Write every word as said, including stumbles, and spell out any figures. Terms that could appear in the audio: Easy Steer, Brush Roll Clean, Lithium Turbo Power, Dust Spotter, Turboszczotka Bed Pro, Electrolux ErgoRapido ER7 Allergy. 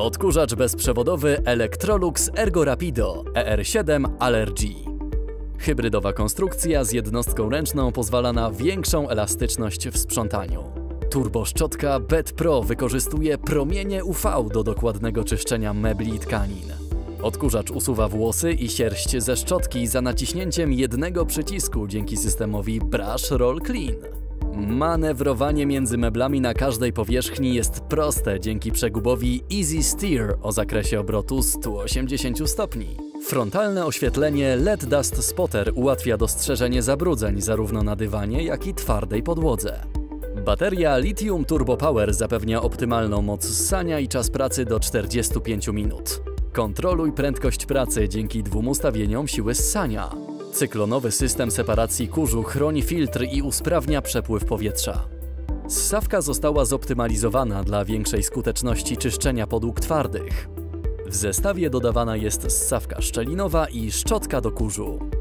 Odkurzacz bezprzewodowy Electrolux ErgoRapido E R siedem Allergy. Hybrydowa konstrukcja z jednostką ręczną pozwala na większą elastyczność w sprzątaniu. Turboszczotka Bed Pro wykorzystuje promienie U V do dokładnego czyszczenia mebli i tkanin. Odkurzacz usuwa włosy i sierść ze szczotki za naciśnięciem jednego przycisku dzięki systemowi Brush Roll Clean. Manewrowanie między meblami na każdej powierzchni jest proste dzięki przegubowi Easy Steer o zakresie obrotu sto osiemdziesiąt stopni. Frontalne oświetlenie L E D Dust Spotter ułatwia dostrzeżenie zabrudzeń zarówno na dywanie, jak i twardej podłodze. Bateria Lithium Turbo Power zapewnia optymalną moc ssania i czas pracy do czterdziestu pięciu minut. Kontroluj prędkość pracy dzięki dwóm ustawieniom siły ssania. Cyklonowy system separacji kurzu chroni filtr i usprawnia przepływ powietrza. Ssawka została zoptymalizowana dla większej skuteczności czyszczenia podłóg twardych. W zestawie dodawana jest ssawka szczelinowa i szczotka do kurzu.